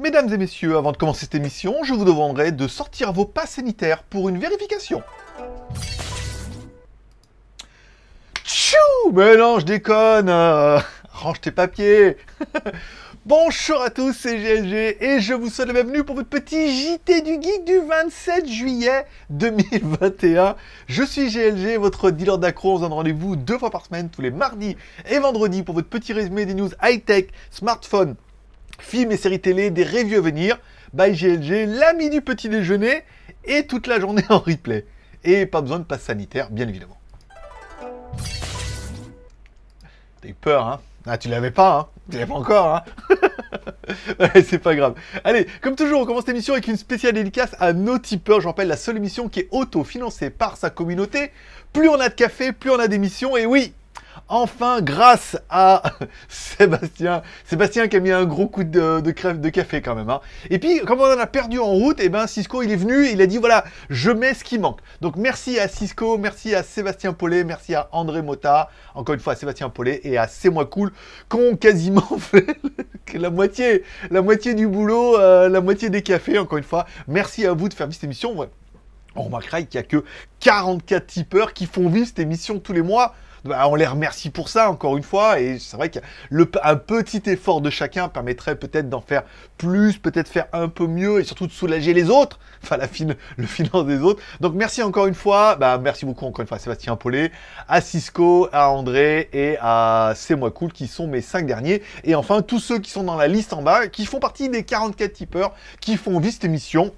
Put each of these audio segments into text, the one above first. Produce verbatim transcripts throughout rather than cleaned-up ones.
Mesdames et messieurs, avant de commencer cette émission, je vous demanderai de sortir vos passes sanitaires pour une vérification. Tchou! Mais non, je déconne! euh, Range tes papiers. Bonjour à tous, c'est G L G et je vous souhaite la bienvenue pour votre petit J T du Geek du vingt-sept juillet deux mille vingt et un. Je suis G L G, votre dealer d'accro. On se donne rendez-vous deux fois par semaine, tous les mardis et vendredis, pour votre petit résumé des news high-tech, smartphones, films et séries télé, des reviews à venir. By G L G, l'ami du petit déjeuner et toute la journée en replay. Et pas besoin de passe sanitaire, bien évidemment. T'as eu peur, hein? Ah, tu l'avais pas, hein? Tu l'avais pas encore, hein? Ouais, c'est pas grave. Allez, comme toujours, on commence l'émission avec une spéciale dédicace à nos tipeurs. Je rappelle, la seule émission qui est auto-financée par sa communauté. Plus on a de café, plus on a d'émissions. Et oui, enfin, grâce à Sébastien. Sébastien qui a mis un gros coup de, de crève de café quand même, hein. Et puis, comme on en a perdu en route, et eh ben Cisco, il est venu, il a dit, voilà, je mets ce qui manque. Donc, merci à Cisco, merci à Sébastien Paulet, merci à André Mota, encore une fois à Sébastien Paulet et à C'est Moi Cool, qui ont quasiment fait la moitié, la moitié du boulot, euh, la moitié des cafés, encore une fois. Merci à vous de faire vivre cette émission. Ouais. On remarquera qu'il n'y a que quarante-quatre tipeurs qui font vivre cette émission tous les mois. Bah, on les remercie pour ça, encore une fois, et c'est vrai qu'un petit effort de chacun permettrait peut-être d'en faire plus, peut-être faire un peu mieux, et surtout de soulager les autres, enfin la fin, le finance des autres. Donc merci encore une fois, bah, merci beaucoup encore une fois à Sébastien Paulet, à Cisco, à André et à C'est Moi Cool, qui sont mes cinq derniers, et enfin tous ceux qui sont dans la liste en bas, qui font partie des quarante-quatre tipeurs, qui font vivre cette émission.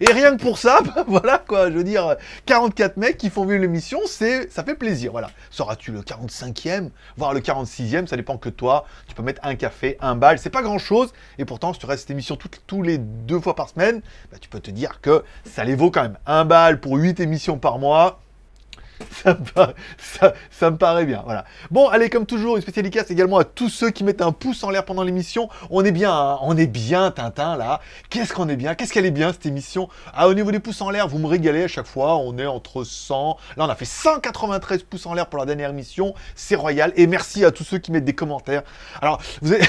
Et rien que pour ça, bah voilà quoi, je veux dire, quarante-quatre mecs qui font vivre l'émission, c'est, ça fait plaisir, voilà. Seras-tu le quarante-cinquième, voire le quarante-sixième, ça dépend que toi, tu peux mettre un café, un bal, c'est pas grand-chose, et pourtant, si tu restes cette émission tous les deux fois par semaine, bah, tu peux te dire que ça les vaut quand même. Un bal pour huit émissions par mois, ça me, paraît, ça, ça me paraît bien, voilà. Bon, allez, comme toujours, une spéciale dédicace également à tous ceux qui mettent un pouce en l'air pendant l'émission. On est bien, hein, on est bien, Tintin, là. Qu'est-ce qu'on est bien, qu'est-ce qu'elle est bien, cette émission. Ah, au niveau des pouces en l'air, vous me régalez à chaque fois. On est entre cent... Là, on a fait cent quatre-vingt-treize pouces en l'air pour la dernière émission. C'est royal. Et merci à tous ceux qui mettent des commentaires. Alors, vous avez...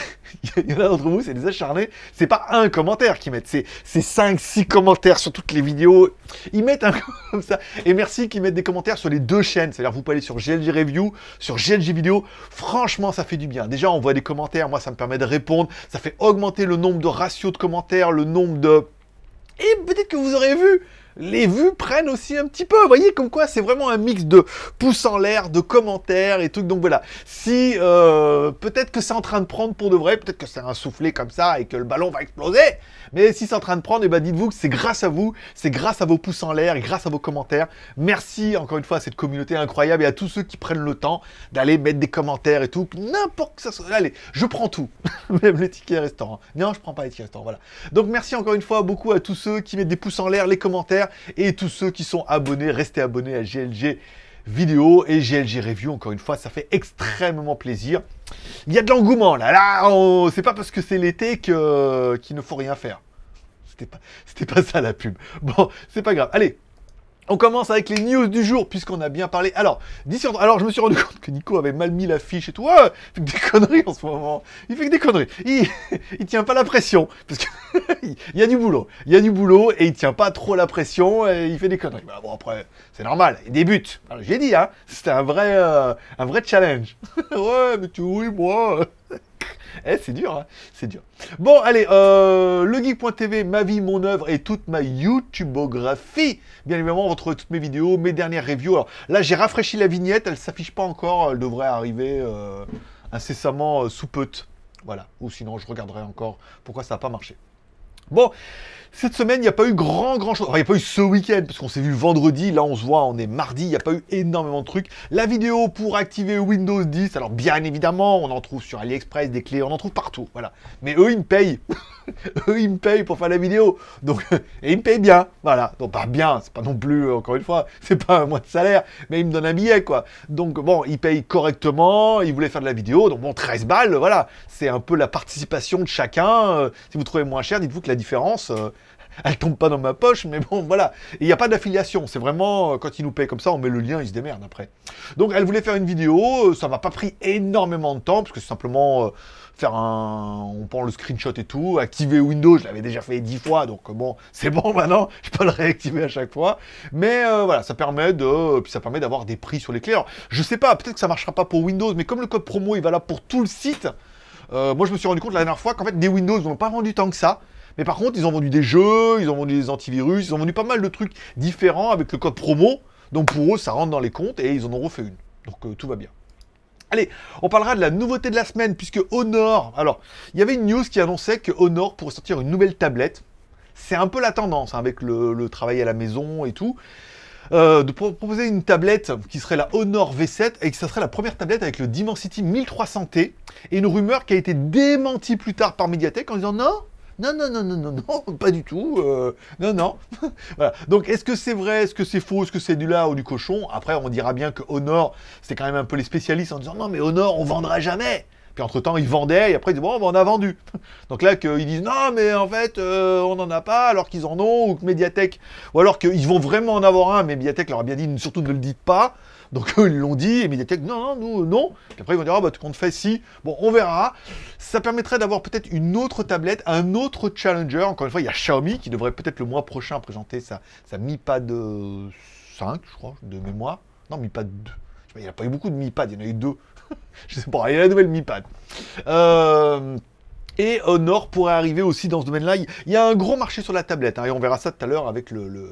il y en a d'entre vous, c'est des acharnés. C'est pas un commentaire qu'ils mettent, c'est cinq six commentaires sur toutes les vidéos. Ils mettent un comme ça. Et merci qu'ils mettent des commentaires sur les deux chaînes, c'est-à-dire vous pouvez aller sur G L G Review, sur G L G Vidéo, franchement ça fait du bien. Déjà on voit des commentaires, moi ça me permet de répondre, ça fait augmenter le nombre de ratios de commentaires, le nombre de... Et peut-être que vous aurez vu, les vues prennent aussi un petit peu, vous voyez, comme quoi c'est vraiment un mix de pouces en l'air, de commentaires et tout, donc voilà. Si euh, peut-être que c'est en train de prendre pour de vrai, peut-être que c'est un soufflet comme ça et que le ballon va exploser, mais si c'est en train de prendre, et ben dites-vous que c'est grâce à vous, c'est grâce à vos pouces en l'air et grâce à vos commentaires. Merci encore une fois à cette communauté incroyable et à tous ceux qui prennent le temps d'aller mettre des commentaires et tout, n'importe que ça soit, allez, je prends tout, même les tickets restaurants, non je prends pas les tickets restaurants, voilà. Donc merci encore une fois beaucoup à tous ceux qui mettent des pouces en l'air, les commentaires, et tous ceux qui sont abonnés, restez abonnés à G L G Vidéo et G L G Review, encore une fois, ça fait extrêmement plaisir. Il y a de l'engouement, là, là, on... c'est pas parce que c'est l'été que qu'il ne faut rien faire. C'était pas... c'était pas ça la pub. Bon, c'est pas grave, allez. On commence avec les news du jour, puisqu'on a bien parlé. Alors, alors, je me suis rendu compte que Nico avait mal mis la fiche et tout. Ouais, il fait que des conneries en ce moment. Il fait que des conneries. Il, il tient pas la pression, parce qu'il y a du boulot. Il y a du boulot et il tient pas trop la pression et il fait des conneries. Bah, bon, après, c'est normal. Il débute. J'ai dit, hein, c'était un vrai, euh, un vrai challenge. Ouais, mais tu oui, moi... Eh, c'est dur, hein, c'est dur. Bon, allez, euh, legeek point t v, ma vie, mon œuvre et toute ma youtubeographie. Bien évidemment, on retrouve toutes mes vidéos, mes dernières reviews. Alors là, j'ai rafraîchi la vignette, elle ne s'affiche pas encore, elle devrait arriver euh, incessamment euh, sous peu. Voilà, ou sinon je regarderai encore pourquoi ça n'a pas marché. Bon, cette semaine, il n'y a pas eu grand, grand chose. Enfin, il n'y a pas eu ce week-end, parce qu'on s'est vu vendredi. Là, on se voit, on est mardi. Il n'y a pas eu énormément de trucs. La vidéo pour activer Windows dix. Alors, bien évidemment, on en trouve sur AliExpress, des clés, on en trouve partout. Voilà. Mais eux, ils me payent. Eux, ils me payent pour faire la vidéo. Donc, et ils me payent bien. Voilà. Donc, pas bien. C'est pas non plus, encore une fois, c'est pas un mois de salaire. Mais ils me donnent un billet, quoi. Donc, bon, ils payent correctement. Ils voulaient faire de la vidéo. Donc, bon, treize balles, voilà. C'est un peu la participation de chacun. Euh, si vous trouvez moins cher, dites-vous que la différence... Euh, elle tombe pas dans ma poche, mais bon, voilà. Il n'y a pas d'affiliation, c'est vraiment, quand ils nous payent comme ça, on met le lien, ils se démerdent après. Donc, elle voulait faire une vidéo, ça m'a pas pris énormément de temps, parce que simplement, euh, faire un, on prend le screenshot et tout, activer Windows, je l'avais déjà fait dix fois, donc bon, c'est bon maintenant, je peux le réactiver à chaque fois. Mais euh, voilà, ça permet de, puis ça permet d'avoir des prix sur les clés. Alors, je sais pas, peut-être que ça marchera pas pour Windows, mais comme le code promo est valable pour tout le site, euh, moi je me suis rendu compte la dernière fois qu'en fait des Windows n'ont pas vendu tant que ça. Mais par contre, ils ont vendu des jeux, ils ont vendu des antivirus, ils ont vendu pas mal de trucs différents avec le code promo. Donc pour eux, ça rentre dans les comptes et ils en ont refait une. Donc euh, tout va bien. Allez, on parlera de la nouveauté de la semaine puisque Honor... Alors, il y avait une news qui annonçait que Honor pourrait sortir une nouvelle tablette. C'est un peu la tendance hein, avec le, le travail à la maison et tout. Euh, de pro proposer une tablette qui serait la Honor V sept et que ça serait la première tablette avec le Dimensity mille trois cents T. Et une rumeur qui a été démentie plus tard par Mediatek en disant non. Non, non, non, non, non, non, pas du tout, euh, non, non. Voilà. Donc, est-ce que c'est vrai, est-ce que c'est faux, est-ce que c'est du là ou du cochon? Après, on dira bien que Honor, c'était quand même un peu les spécialistes en disant « Non, mais Honor, on vendra jamais !» Puis entre-temps, ils vendaient, et après, ils disent « Bon, ben, on a vendu !» Donc là, qu'ils disent « Non, mais en fait, euh, on n'en a pas, alors qu'ils en ont, ou que Mediatek... » Ou alors qu'ils vont vraiment en avoir un, mais Mediatek leur a bien dit « Surtout, ne le dites pas !» Donc eux, ils l'ont dit, et Mediatek, non, non, nous, non. Puis après, ils vont dire, ah bah, qu'on te fait si. Bon, on verra. Ça permettrait d'avoir peut-être une autre tablette, un autre challenger. Encore une fois, il y a Xiaomi qui devrait peut-être le mois prochain présenter sa, sa Mi Pad cinq, je crois, de mémoire. Non, Mi Pad deux. Je sais pas, il n'y a pas eu beaucoup de Mi Pad, il y en a eu deux. Je sais pas, il y a la nouvelle Mi Pad. Euh... Et Honor pourrait arriver aussi dans ce domaine-là. Il y a un gros marché sur la tablette, hein, et on verra ça tout à l'heure avec le, le,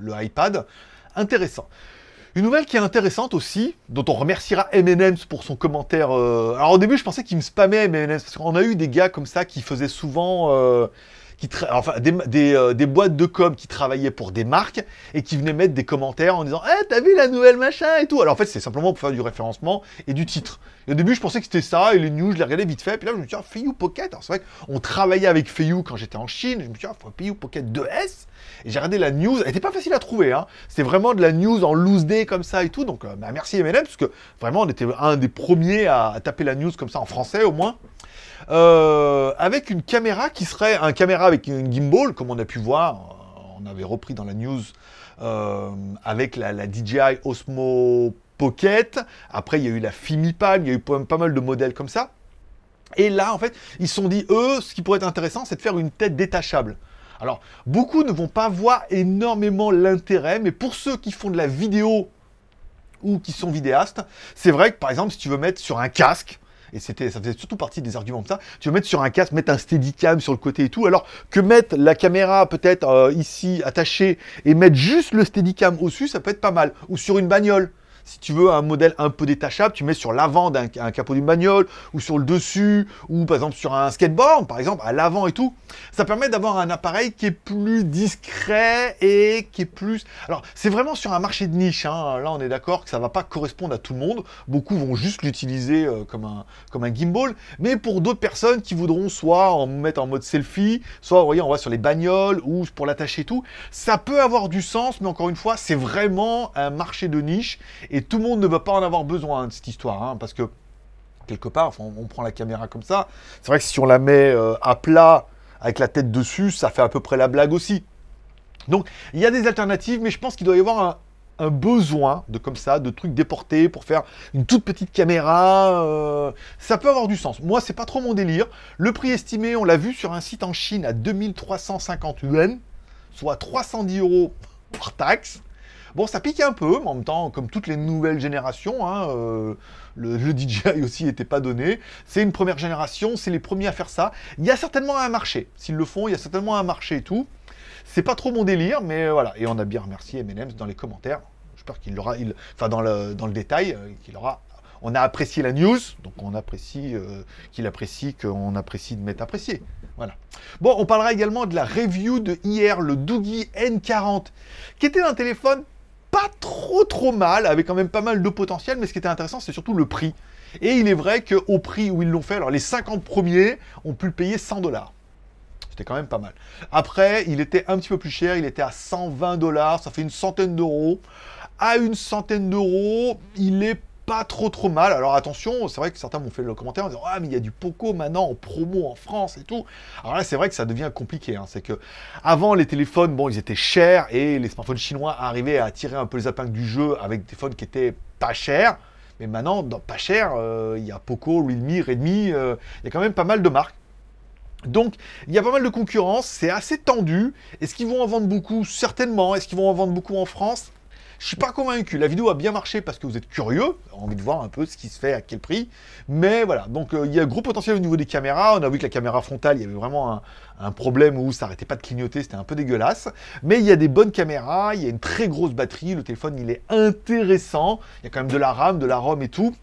le iPad. Intéressant. Une nouvelle qui est intéressante aussi, dont on remerciera M and M's pour son commentaire. Euh... Alors au début, je pensais qu'il me spammait M and M's, parce qu'on a eu des gars comme ça qui faisaient souvent... Euh... Qui tra... Enfin, des, des, euh, des boîtes de com qui travaillaient pour des marques et qui venaient mettre des commentaires en disant « Eh, t'as vu la nouvelle machin ?» et tout. Alors en fait, c'est simplement pour faire du référencement et du titre. Et au début, je pensais que c'était ça, et les news, je les regardais vite fait, puis là, je me suis dit « Ah, Feiyu Pocket !» Alors c'est vrai qu'on travaillait avec Feiyu quand j'étais en Chine, je me suis dit « Ah, Feiyu Pocket deux S !» Et j'ai regardé la news, elle n'était pas facile à trouver, hein. C'était vraiment de la news en loose day comme ça et tout, donc euh, bah, merci M and M, parce que vraiment, on était un des premiers à, à taper la news comme ça, en français au moins. Euh, avec une caméra qui serait un caméra avec une gimbal, comme on a pu voir, on avait repris dans la news euh, avec la, la D J I Osmo Pocket. Après, il y a eu la Fimipalm, il y a eu pas mal de modèles comme ça. Et là, en fait, ils se sont dit, eux, ce qui pourrait être intéressant, c'est de faire une tête détachable. Alors, beaucoup ne vont pas voir énormément l'intérêt, mais pour ceux qui font de la vidéo ou qui sont vidéastes, c'est vrai que, par exemple, si tu veux mettre sur un casque, et c'était, ça faisait surtout partie des arguments comme ça, tu veux mettre sur un casque, mettre un steadicam sur le côté et tout, alors que mettre la caméra peut-être euh, ici attachée et mettre juste le steadicam au-dessus, ça peut être pas mal. Ou sur une bagnole, si tu veux un modèle un peu détachable, tu mets sur l'avant d'un capot d'une bagnole, ou sur le dessus, ou par exemple sur un skateboard, par exemple, à l'avant et tout. Ça permet d'avoir un appareil qui est plus discret et qui est plus... Alors, c'est vraiment sur un marché de niche, hein. Là on est d'accord que ça ne va pas correspondre à tout le monde. Beaucoup vont juste l'utiliser euh, comme, un, comme un gimbal, mais pour d'autres personnes qui voudront soit en mettre en mode selfie, soit, vous voyez, on va sur les bagnoles, ou pour l'attacher et tout, ça peut avoir du sens, mais encore une fois, c'est vraiment un marché de niche, et tout le monde ne va pas en avoir besoin hein, de cette histoire, hein, parce que quelque part, enfin, on, on prend la caméra comme ça, c'est vrai que si on la met euh, à plat, avec la tête dessus, ça fait à peu près la blague aussi. Donc, il y a des alternatives, mais je pense qu'il doit y avoir un, un besoin de comme ça, de trucs déportés pour faire une toute petite caméra. Euh, ça peut avoir du sens. Moi, c'est pas trop mon délire. Le prix estimé, on l'a vu sur un site en Chine à deux mille trois cent cinquante yuan, soit trois cent dix euros hors taxe. Bon, ça pique un peu, mais en même temps, comme toutes les nouvelles générations, hein, euh, le, le D J I aussi n'était pas donné. C'est une première génération, c'est les premiers à faire ça. Il y a certainement un marché. S'ils le font, il y a certainement un marché et tout. C'est pas trop mon délire, mais voilà. Et on a bien remercié M and M's dans les commentaires. J'espère qu'il l'aura, il, enfin dans le, dans le détail, qu'il aura... On a apprécié la news, donc on apprécie euh, qu'il apprécie, qu'on apprécie de m'être apprécié. Voilà. Bon, on parlera également de la review de hier, le Doogie N quarante, qui était un téléphone pas trop trop mal, avec quand même pas mal de potentiel, mais ce qui était intéressant, c'est surtout le prix. Et il est vrai qu'au prix où ils l'ont fait, alors les cinquante premiers ont pu le payer cent dollars. C'était quand même pas mal. Après, il était un petit peu plus cher, il était à cent vingt dollars, ça fait une centaine d'euros. À une centaine d'euros, il est pas trop trop mal. Alors attention, c'est vrai que certains m'ont fait le commentaire en disant « Ah, mais il y a du Poco maintenant en promo en France et tout ». Alors là, c'est vrai que ça devient compliqué. Hein. C'est que avant les téléphones, bon, ils étaient chers et les smartphones chinois arrivaient à attirer un peu les épingles du jeu avec des téléphones qui étaient pas chers. Mais maintenant, dans pas cher, euh, il y a Poco, Realme, Redmi, euh, il y a quand même pas mal de marques. Donc, il y a pas mal de concurrence, c'est assez tendu. Est-ce qu'ils vont en vendre beaucoup? Certainement. Est-ce qu'ils vont en vendre beaucoup en France? Je suis pas convaincu. La vidéo a bien marché parce que vous êtes curieux, envie de voir un peu ce qui se fait, à quel prix. Mais voilà, donc euh, il y a gros potentiel au niveau des caméras. On a vu que la caméra frontale, il y avait vraiment un, un problème où ça n'arrêtait pas de clignoter, c'était un peu dégueulasse. Mais il y a des bonnes caméras, il y a une très grosse batterie, le téléphone il est intéressant. Il y a quand même de la RAM, de la ROM et tout.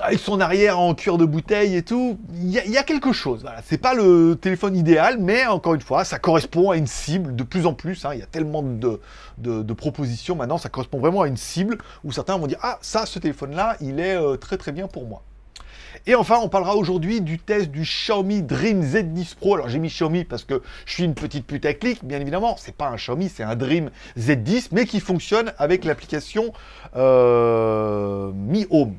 Avec son arrière en cuir de bouteille et tout, il y, y a quelque chose. Voilà. C'est pas le téléphone idéal, mais encore une fois, ça correspond à une cible de plus en plus. Hein. Il y a tellement de, de, de propositions maintenant, ça correspond vraiment à une cible où certains vont dire « Ah, ça, ce téléphone-là, il est euh, très très bien pour moi ». Et enfin, on parlera aujourd'hui du test du Xiaomi Dreame Z dix Pro. Alors, j'ai mis Xiaomi parce que je suis une petite putaclic, bien évidemment. C'est pas un Xiaomi, c'est un Dreame Z dix, mais qui fonctionne avec l'application euh, Mi Home.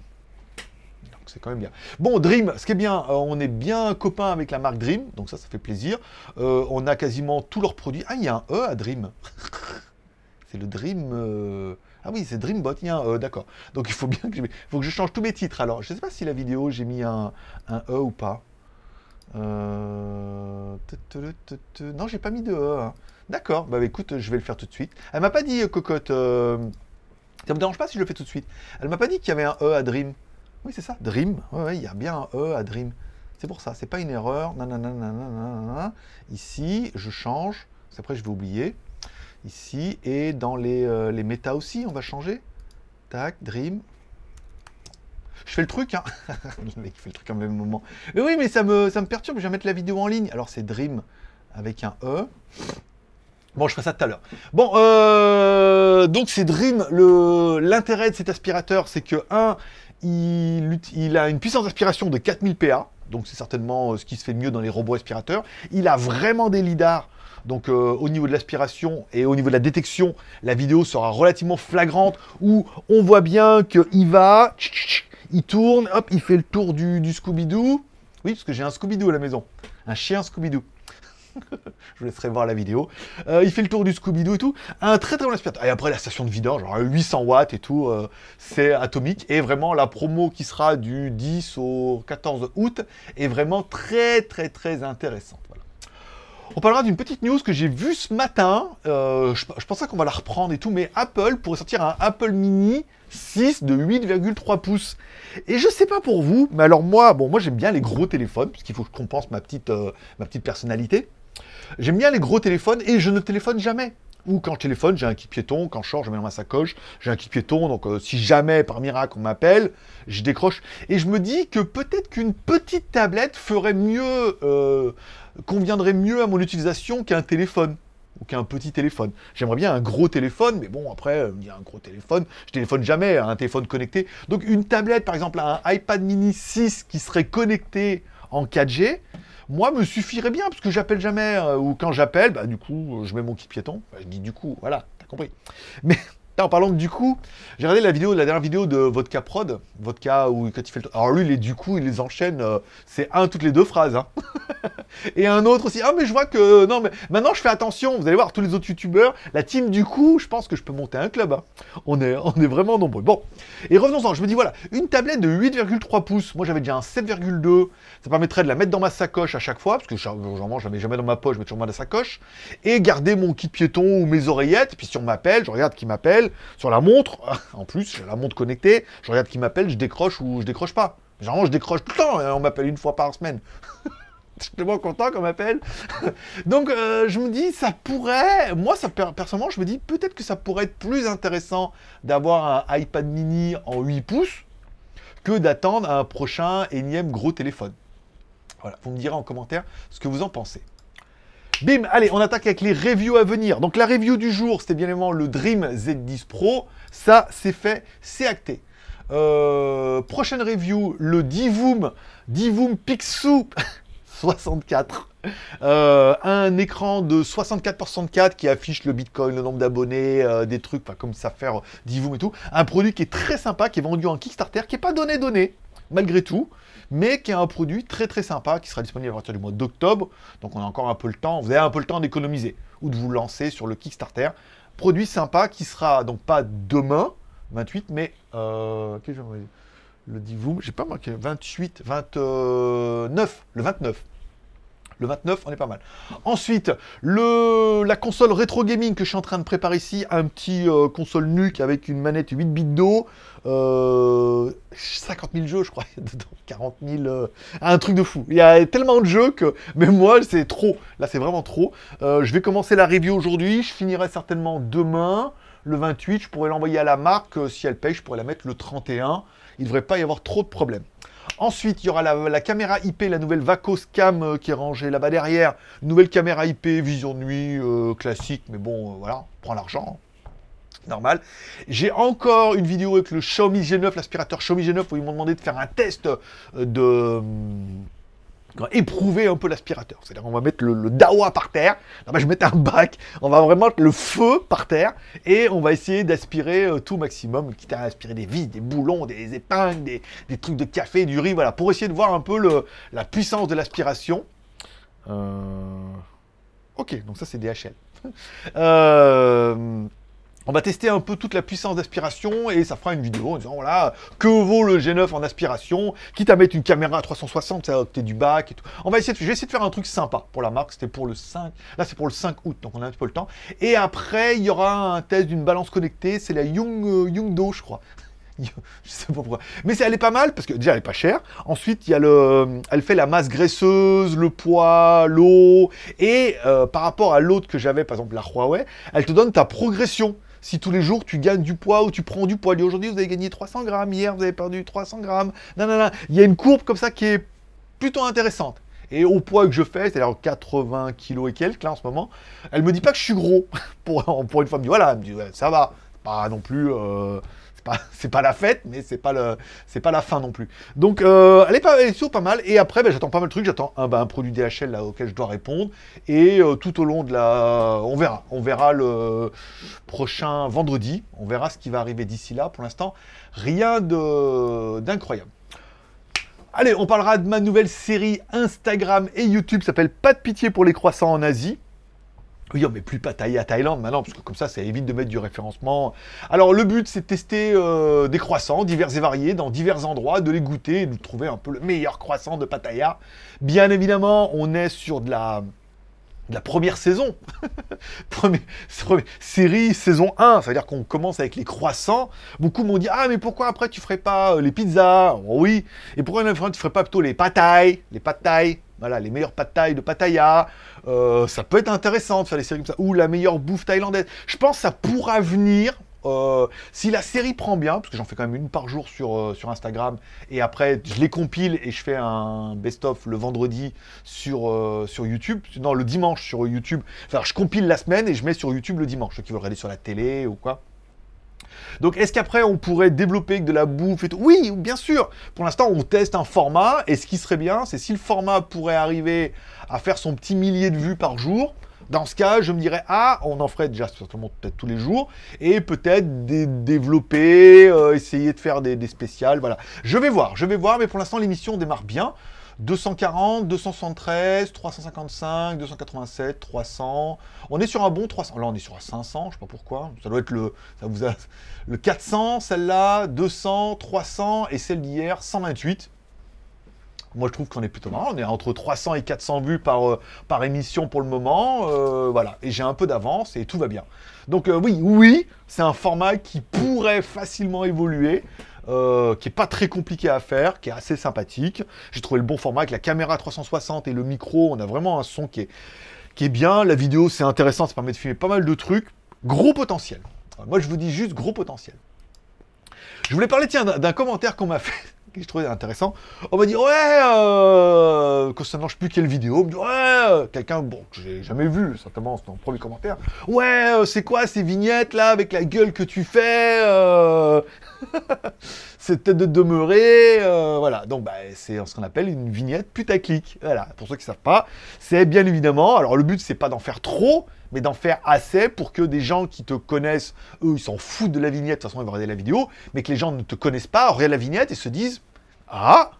C'est quand même bien. Bon, Dreame, ce qui est bien, euh, on est bien copains avec la marque Dreame, donc ça, ça fait plaisir. Euh, on a quasiment tous leurs produits. Ah, il y a un E à Dreame. C'est le Dreame... Euh... Ah oui, c'est Dreamebot, il y a un E, d'accord. Donc il faut bien que je, faut que je change tous mes titres. Alors, je ne sais pas si la vidéo, j'ai mis un, un E ou pas. Euh... Non, j'ai pas mis de E. Hein. D'accord, bah écoute, je vais le faire tout de suite. Elle m'a pas dit, euh, cocotte... Euh... Ça me dérange pas si je le fais tout de suite. Elle m'a pas dit qu'il y avait un E à Dreame. Oui, c'est ça, Dreame. Ouais, ouais, il y a bien un E à Dreame. C'est pour ça, c'est pas une erreur. Nanana, nanana. Ici, je change. Parce qu'après, je vais oublier. Ici, et dans les, euh, les méta aussi, on va changer. Tac, Dreame. Je fais le truc, hein. Le mec fait le truc en même moment. Mais oui, mais ça me, ça me perturbe. Je vais mettre la vidéo en ligne. Alors, c'est Dreame avec un E. Bon, je ferai ça tout à l'heure. Bon, euh, donc c'est Dreame. L'intérêt de cet aspirateur, c'est que, un, Il, il a une puissance d'aspiration de quatre mille P A, donc c'est certainement ce qui se fait mieux dans les robots aspirateurs. Il a vraiment des lidars, donc euh, au niveau de l'aspiration et au niveau de la détection, la vidéo sera relativement flagrante, où on voit bien qu'il va, tch, tch, il tourne, hop, il fait le tour du, du Scooby-Doo. Oui, parce que j'ai un Scooby-Doo à la maison, un chien Scooby-Doo. Je vous laisserai voir la vidéo. Euh, il fait le tour du Scooby-Doo et tout. Un très très bon aspirateur. Et après la station de vidange, genre huit cents watts et tout, euh, c'est atomique. Et vraiment la promo qui sera du dix au quatorze août est vraiment très très très intéressante. Voilà. On parlera d'une petite news que j'ai vue ce matin. Euh, je, je pensais qu'on va la reprendre et tout, mais Apple pourrait sortir un Apple Mini six de huit virgule trois pouces. Et je sais pas pour vous, mais alors moi, bon, moi j'aime bien les gros téléphones, puisqu'il faut que je compense ma petite, euh, ma petite personnalité. J'aime bien les gros téléphones et je ne téléphone jamais. Ou quand je téléphone, j'ai un kit piéton. Quand je sors, je mets dans ma sacoche, j'ai un kit piéton. Donc euh, si jamais, par miracle, on m'appelle, je décroche. Et je me dis que peut-être qu'une petite tablette ferait mieux, euh, conviendrait mieux à mon utilisation qu'un téléphone. Ou qu'un petit téléphone. J'aimerais bien un gros téléphone, mais bon, après, il y a un gros téléphone. Je téléphone jamais à un téléphone connecté. Donc une tablette, par exemple, à un iPad Mini six qui serait connecté en quatre G... Moi, me suffirait bien, parce que j'appelle jamais, euh, ou quand j'appelle, bah, du coup, je mets mon kit piéton. Bah, je dis du coup, voilà, t'as compris. Mais en parlant de du coup, j'ai regardé la vidéo, la dernière vidéo de Vodka Prod, Vodka, où quand il fait le... Alors lui, les du coup, il les enchaîne, euh, c'est un toutes les deux phrases. Hein. Et un autre aussi, ah mais je vois que, non mais maintenant je fais attention, vous allez voir tous les autres youtubeurs, la team du coup, je pense que je peux monter un club. Hein. On est, on est vraiment nombreux. Bon, et revenons-en, je me dis voilà, une tablette de huit virgule trois pouces, moi j'avais déjà un sept virgule deux, ça permettrait de la mettre dans ma sacoche à chaque fois, parce que généralement je la mets jamais dans ma poche, je mets toujours dans la sacoche, et garder mon kit piéton ou mes oreillettes, puis si on m'appelle, je regarde qui m'appelle, sur la montre, en plus, j'ai la montre connectée, je regarde qui m'appelle, je décroche ou je décroche pas. Généralement, je décroche tout le temps, on m'appelle une fois par semaine. Je suis tellement content qu'on m'appelle. Donc, euh, je me dis, ça pourrait... Moi, ça, personnellement, je me dis, peut-être que ça pourrait être plus intéressant d'avoir un iPad mini en huit pouces que d'attendre un prochain énième gros téléphone. Voilà, vous me direz en commentaire ce que vous en pensez. Bim, allez, on attaque avec les reviews à venir. Donc la review du jour, c'était bien évidemment le Dreame Z dix Pro. Ça, c'est fait, c'est acté. Euh, prochaine review, le Divoom, Divoom Pixou soixante-quatre. Euh, un écran de soixante-quatre par soixante-quatre qui affiche le bitcoin, le nombre d'abonnés, euh, des trucs comme ça, faire euh, Divoom et tout. Un produit qui est très sympa, qui est vendu en Kickstarter, qui n'est pas donné donné, malgré tout. Mais qui est un produit très très sympa, qui sera disponible à partir du mois d'octobre. Donc on a encore un peu le temps, vous avez un peu le temps d'économiser ou de vous lancer sur le Kickstarter. Produit sympa qui sera donc pas demain, vingt-huit, mais euh, okay, je le dis vous, j'ai pas marqué vingt-huit, vingt-neuf, le vingt-neuf. Le vingt-neuf, on est pas mal. Ensuite, le, la console rétro gaming que je suis en train de préparer ici, un petit euh, console nuque avec une manette huit bits d'eau, euh, cinquante mille jeux, je crois, il y a dedans, quarante mille, euh, un truc de fou. Il y a tellement de jeux que, même moi, c'est trop. Là, c'est vraiment trop. Euh, je vais commencer la review aujourd'hui, je finirai certainement demain. Le vingt-huit, je pourrais l'envoyer à la marque. Si elle paye, je pourrais la mettre le trente et un. Il ne devrait pas y avoir trop de problèmes. Ensuite, il y aura la, la caméra I P, la nouvelle Vacoscam euh, qui est rangée là-bas derrière. Nouvelle caméra I P, vision de nuit, euh, classique, mais bon, euh, voilà, on prend l'argent, hein. Normal. J'ai encore une vidéo avec le Xiaomi G neuf, l'aspirateur Xiaomi G neuf, où ils m'ont demandé de faire un test euh, de... Euh, éprouver un peu l'aspirateur, c'est-à-dire on va mettre le, le dawa par terre, non, ben je vais mettre un bac, on va vraiment mettre le feu par terre et on va essayer d'aspirer euh, tout maximum, quitte à aspirer des vis, des boulons, des épingles, des, des trucs de café, du riz, voilà, pour essayer de voir un peu le, la puissance de l'aspiration. Euh... Ok, donc ça c'est D H L. euh... On va tester un peu toute la puissance d'aspiration et ça fera une vidéo en disant voilà, que vaut le G neuf en aspiration, quitte à mettre une caméra à trois cent soixante, ça a opté du bac et tout. On va essayer de, je vais essayer de faire un truc sympa pour la marque, c'était pour le cinq, là c'est pour le cinq août, donc on a un petit peu le temps. Et après, il y aura un test d'une balance connectée, c'est la Yung, euh, Yungdo, je crois. Je sais pas pourquoi. Mais elle est pas mal, parce que déjà elle est pas chère. Ensuite, il y a le, elle fait la masse graisseuse, le poids, l'eau. Et euh, par rapport à l'autre que j'avais, par exemple la Huawei, elle te donne ta progression. Si tous les jours, tu gagnes du poids ou tu prends du poids. Aujourd'hui, vous avez gagné trois cents grammes. Hier, vous avez perdu trois cents grammes. Non, non, non. Il y a une courbe comme ça qui est plutôt intéressante. Et au poids que je fais, c'est-à-dire quatre-vingts kilos et quelques, là, en ce moment, elle me dit pas que je suis gros. Pour, pour une fois, elle me dit, voilà, elle me dit, ouais, ça va. Pas non plus... Euh, c'est pas, c'est pas la fête, mais c'est pas, le, c'est pas la fin non plus. Donc, euh, elle est pas, elle est toujours pas mal. Et après, ben, j'attends pas mal de trucs. J'attends un, ben, un produit D H L là, auquel je dois répondre. Et euh, tout au long de la... On verra. On verra le prochain vendredi. On verra ce qui va arriver d'ici là. Pour l'instant, rien de d'incroyable. Allez, on parlera de ma nouvelle série Instagram et YouTube qui s'appelle « Pas de pitié pour les croissants en Asie ». Oui, on met plus pas taillé à Thaïlande maintenant, parce que comme ça, ça évite de mettre du référencement. Alors, le but, c'est de tester euh, des croissants divers et variés dans divers endroits, de les goûter et de trouver un peu le meilleur croissant de Pattaya. Bien évidemment, on est sur de la... de la première saison, première, première, série, saison un, c'est-à-dire qu'on commence avec les croissants. Beaucoup m'ont dit « Ah, mais pourquoi après tu ferais pas les pizzas ?» Oui. Et pourquoi tu ferais pas plutôt les pad thai, les pad thai, voilà, les meilleurs pad thai de Pattaya. Euh, ça peut être intéressant de faire des séries comme ça, ou la meilleure bouffe thaïlandaise. Je pense que ça pourra venir. Euh, si la série prend bien, parce que j'en fais quand même une par jour sur, euh, sur Instagram, et après je les compile et je fais un best-of le vendredi sur, euh, sur YouTube, non le dimanche sur YouTube, enfin je compile la semaine et je mets sur YouTube le dimanche, ceux qui veulent regarder sur la télé ou quoi. Donc est-ce qu'après on pourrait développer avec de la bouffe et tout? Oui, bien sûr. Pour l'instant on teste un format, et ce qui serait bien, c'est si le format pourrait arriver à faire son petit millier de vues par jour. Dans ce cas, je me dirais, ah, on en ferait déjà certainement peut-être tous les jours, et peut-être dé développer, euh, essayer de faire des, des spéciales, voilà. Je vais voir, je vais voir, mais pour l'instant, l'émission démarre bien. deux cent quarante, deux cent soixante-treize, trois cent cinquante-cinq, deux cent quatre-vingt-sept, trois cents. On est sur un bon trois cents. Là, on est sur un cinq cents, je sais pas pourquoi. Ça doit être le, ça vous a, le quatre cents, celle-là, deux cents, trois cents, et celle d'hier, cent vingt-huit. Moi, je trouve qu'on est plutôt marrant. On est entre trois cents et quatre cents vues par, euh, par émission pour le moment. Euh, voilà. Et j'ai un peu d'avance et tout va bien. Donc, euh, oui, oui, c'est un format qui pourrait facilement évoluer, euh, qui n'est pas très compliqué à faire, qui est assez sympathique. J'ai trouvé le bon format avec la caméra trois cent soixante et le micro. On a vraiment un son qui est, qui est bien. La vidéo, c'est intéressant. Ça permet de filmer pas mal de trucs. Gros potentiel. Alors, moi, je vous dis juste gros potentiel. Je voulais parler, tiens, d'un commentaire qu'on m'a fait. Que je trouvais intéressant, on m'a dit ouais, euh, concernant je sais plus quelle vidéo, on me dit, ouais, quelqu'un bon, que j'ai jamais vu, certainement c'est dans le premier commentaire, ouais, euh, c'est quoi ces vignettes là avec la gueule que tu fais, euh... c'est tête de demeurer, euh, voilà, donc bah, c'est ce qu'on appelle une vignette putaclic, voilà, pour ceux qui savent pas, c'est bien évidemment, alors le but c'est pas d'en faire trop, mais d'en faire assez pour que des gens qui te connaissent, eux, ils s'en foutent de la vignette, de toute façon, ils vont regarder la vidéo, mais que les gens ne te connaissent pas, regardent la vignette et se disent « Ah,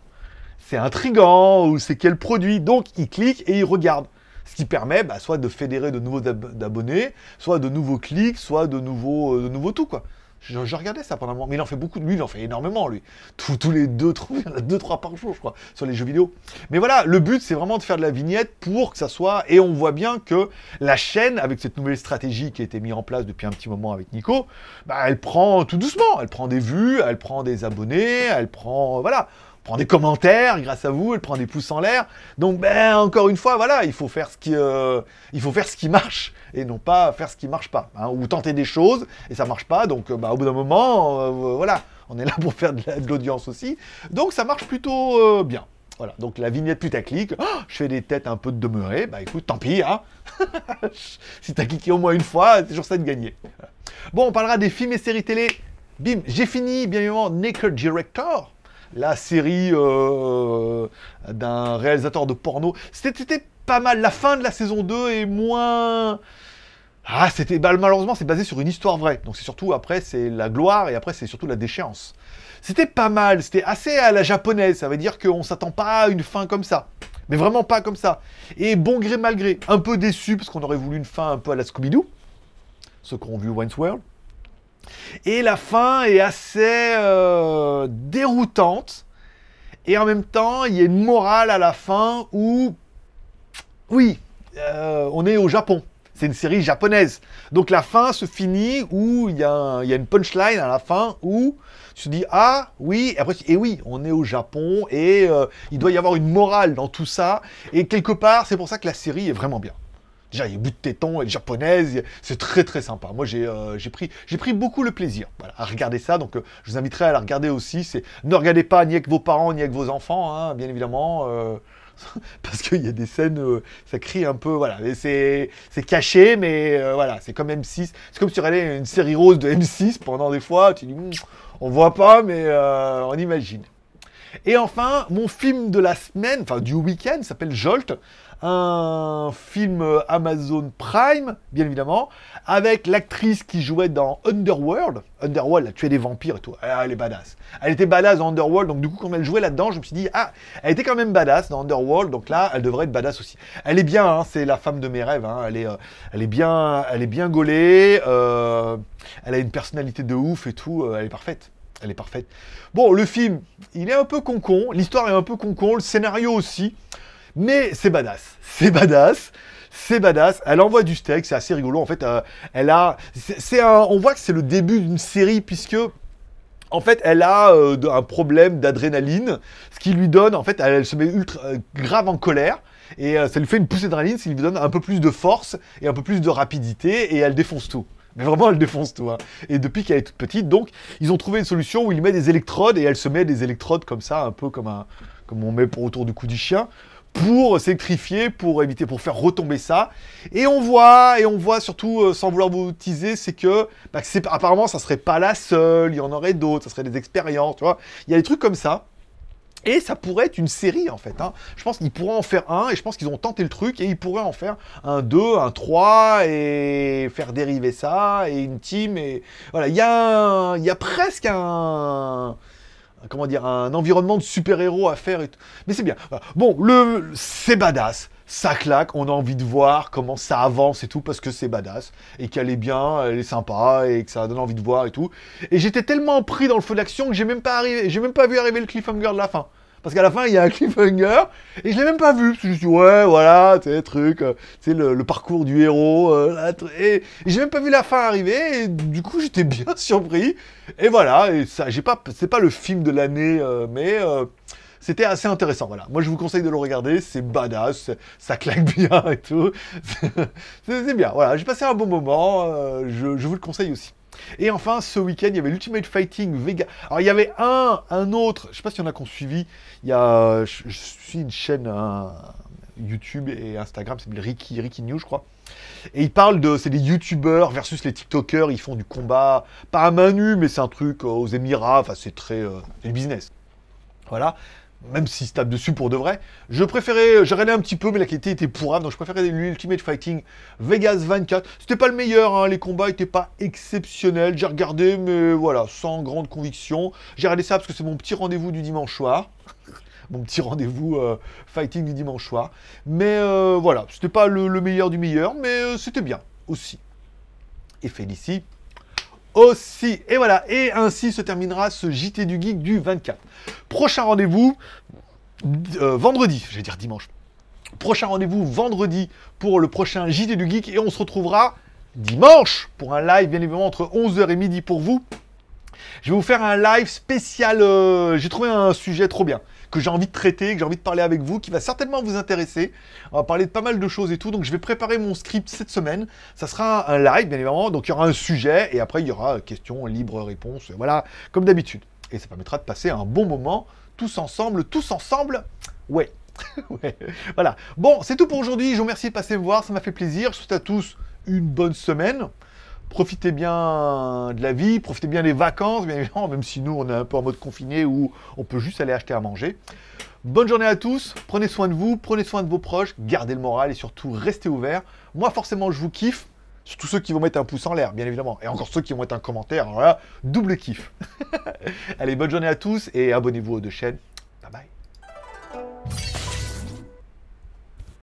c'est intriguant » ou « C'est quel produit ?» Donc, ils cliquent et ils regardent. Ce qui permet bah, soit de fédérer de nouveaux ab abonnés, soit de nouveaux clics, soit de nouveaux, euh, de nouveaux tout, quoi. Je, je regardais ça pendant un moment, mais il en fait beaucoup, lui, il en fait énormément, lui. Tous, tous les deux, trois, il y en a deux, trois par jour, je crois, sur les jeux vidéo. Mais voilà, le but, c'est vraiment de faire de la vignette pour que ça soit... Et on voit bien que la chaîne, avec cette nouvelle stratégie qui a été mise en place depuis un petit moment avec Nico, bah, elle prend tout doucement, elle prend des vues, elle prend des abonnés, elle prend... Voilà. Prend des commentaires grâce à vous, elle prend des pouces en l'air. Donc, ben, encore une fois, voilà, il faut faire ce qui, euh, il faut faire ce qui marche et non pas faire ce qui marche pas. Hein, ou tenter des choses et ça marche pas. Donc, ben, au bout d'un moment, euh, voilà, on est là pour faire de l'audience aussi. Donc, ça marche plutôt euh, bien. Voilà, donc la vignette putaclic, oh, je fais des têtes un peu de demeurées, bah écoute, tant pis, hein. Si t'as cliqué au moins une fois, c'est toujours ça de gagner. Bon, on parlera des films et séries télé. Bim, j'ai fini, bien évidemment, Naked Director. La série euh, d'un réalisateur de porno. C'était pas mal. La fin de la saison deux est moins... Ah, c'était... Bah, malheureusement, c'est basé sur une histoire vraie. Donc, c'est surtout, après, c'est la gloire et après, c'est surtout la déchéance. C'était pas mal. C'était assez à la japonaise. Ça veut dire qu'on s'attend pas à une fin comme ça. Mais vraiment pas comme ça. Et bon gré, mal gré. Un peu déçu, parce qu'on aurait voulu une fin un peu à la Scooby-Doo. Ceux qui ont vu Wentworth. Et la fin est assez euh, déroutante. Et en même temps, il y a une morale à la fin où... Oui, euh, on est au Japon. C'est une série japonaise. Donc la fin se finit où il y, y a une punchline à la fin où tu te dis « Ah, oui !» Et après, et oui, on est au Japon et euh, il doit y avoir une morale dans tout ça. Et quelque part, c'est pour ça que la série est vraiment bien. Déjà, il y a bout de téton, elle est japonaise, c'est très très sympa. Moi, j'ai euh, pris, pris beaucoup le plaisir, voilà, à regarder ça, donc euh, je vous inviterai à la regarder aussi. Ne regardez pas ni avec vos parents, ni avec vos enfants, hein, bien évidemment, euh, parce qu'il y a des scènes, euh, ça crie un peu, voilà, c'est caché, mais euh, voilà, c'est comme M six. C'est comme si tu regardais une série rose de M six pendant des fois, tu dis, on voit pas, mais euh, on imagine. Et enfin, mon film de la semaine, enfin du week-end, s'appelle Jolt. Un film Amazon Prime, bien évidemment, avec l'actrice qui jouait dans Underworld. Underworld, elle tuait des vampires et tout. Elle est badass. Elle était badass dans Underworld, donc du coup, quand elle jouait là-dedans, je me suis dit, ah, elle était quand même badass dans Underworld, donc là, elle devrait être badass aussi. Elle est bien, hein, c'est la femme de mes rêves. Hein, elle est, euh, elle est bien, elle est bien gaulée. Euh, elle a une personnalité de ouf et tout. Euh, elle est parfaite. Elle est parfaite. Bon, le film, il est un peu concon. L'histoire est un peu concon. Le scénario aussi. Mais c'est badass, c'est badass, c'est badass, elle envoie du steak, c'est assez rigolo, en fait, euh, elle a, c'est un, on voit que c'est le début d'une série, puisque, en fait, elle a euh, un problème d'adrénaline, ce qui lui donne, en fait, elle, elle se met ultra, euh, grave en colère, et euh, ça lui fait une poussée d'adrénaline, ce qui lui donne un peu plus de force, et un peu plus de rapidité, et elle défonce tout. Mais vraiment, elle défonce tout. Hein. Et depuis qu'elle est toute petite, donc, ils ont trouvé une solution où il met des électrodes, et elle se met des électrodes comme ça, un peu comme, un, comme on met pour autour du cou du chien, pour s'électrifier, pour éviter, pour faire retomber ça. Et on voit, et on voit surtout, euh, sans vouloir vous teaser, c'est que, bah, que apparemment, ça serait pas la seule, il y en aurait d'autres, ça serait des expériences, tu vois. Il y a des trucs comme ça. Et ça pourrait être une série, en fait. Hein. Je pense qu'ils pourraient en faire un, et je pense qu'ils ont tenté le truc, et ils pourraient en faire un deux, un trois, et faire dériver ça, et une team, et... Voilà, il y a, un... il y a presque un... Comment dire, un environnement de super-héros à faire et tout. Mais c'est bien. Bon, le c'est badass. Ça claque. On a envie de voir comment ça avance et tout parce que c'est badass. Et qu'elle est bien, elle est sympa et que ça donne envie de voir et tout. Et j'étais tellement pris dans le feu d'action que j'ai même pas arrivé, j'ai même pas vu arriver le cliffhanger de la fin. Parce qu'à la fin, il y a un cliffhanger et je l'ai même pas vu. Parce que je me suis dit, ouais, voilà, tu sais, truc, tu sais, le, le parcours du héros. Euh, et, et j'ai même pas vu la fin arriver. Et du coup, j'étais bien surpris. Et voilà, et ça, j'ai pas, c'est pas le film de l'année, euh, mais euh, c'était assez intéressant. Voilà, moi je vous conseille de le regarder. C'est badass, ça claque bien et tout. C'est bien. Voilà, j'ai passé un bon moment. Euh, je, je vous le conseille aussi. Et enfin, ce week-end, il y avait l'Ultimate Fighting Vega. Alors, il y avait un, un autre, je sais pas s'il y en a qu'on suivi. Il y a, je, je suis une chaîne un, YouTube et Instagram, c'est Ricky, Ricky News, je crois. Et ils parlent de, c'est des YouTubers versus les TikTokers. Ils font du combat, pas à main nue, mais c'est un truc euh, aux Émirats. Enfin, c'est très euh, business. Voilà. Même s'ils se tapent dessus pour de vrai. Je préférais, j'ai regardé un petit peu, mais la qualité était pourrave, donc je préférais l'Ultimate Fighting Vegas vingt-quatre. C'était pas le meilleur, hein, les combats étaient pas exceptionnels. J'ai regardé, mais voilà, sans grande conviction. J'ai regardé ça parce que c'est mon petit rendez-vous du dimanche soir. Mon petit rendez-vous euh, fighting du dimanche soir. Mais euh, voilà, c'était pas le, le meilleur du meilleur, mais euh, c'était bien aussi. Et Félicie, aussi. Et voilà, et ainsi se terminera ce J T du Geek du vingt-quatre. Prochain rendez-vous, euh, vendredi, je vais dire dimanche. Prochain rendez-vous vendredi pour le prochain J T du Geek. Et on se retrouvera dimanche pour un live, bien évidemment, entre onze heures et midi pour vous. Je vais vous faire un live spécial, euh, j'ai trouvé un sujet trop bien, que j'ai envie de traiter, que j'ai envie de parler avec vous, qui va certainement vous intéresser. On va parler de pas mal de choses et tout, donc je vais préparer mon script cette semaine. Ça sera un live, bien évidemment, donc il y aura un sujet, et après il y aura questions, libre réponse, voilà, comme d'habitude. Et ça permettra de passer un bon moment, tous ensemble, tous ensemble, ouais, ouais, voilà. Bon, c'est tout pour aujourd'hui, je vous remercie de passer me voir, ça m'a fait plaisir, je souhaite à tous une bonne semaine. Profitez bien de la vie, profitez bien des vacances, bien évidemment, même si nous, on est un peu en mode confiné où on peut juste aller acheter à manger. Bonne journée à tous, prenez soin de vous, prenez soin de vos proches, gardez le moral et surtout, restez ouverts. Moi, forcément, je vous kiffe, surtout ceux qui vont mettre un pouce en l'air, bien évidemment, et encore ceux qui vont mettre un commentaire, alors là, double kiff. Allez, bonne journée à tous et abonnez-vous aux deux chaînes. Bye bye.